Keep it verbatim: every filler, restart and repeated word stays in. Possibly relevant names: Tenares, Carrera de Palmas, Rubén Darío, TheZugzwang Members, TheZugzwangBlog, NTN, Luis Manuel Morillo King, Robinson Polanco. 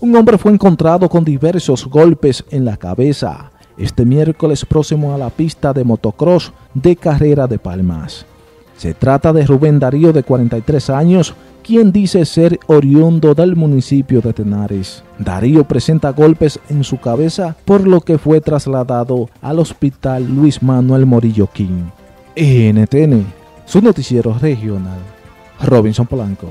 Un hombre fue encontrado con diversos golpes en la cabeza este miércoles próximo a la pista de motocross de Carrera de Palmas. Se trata de Rubén Darío, de cuarenta y tres años, quien dice ser oriundo del municipio de Tenares. Darío presenta golpes en su cabeza, por lo que fue trasladado al hospital Luis Manuel Morillo King. N T N, su noticiero regional, Robinson Polanco.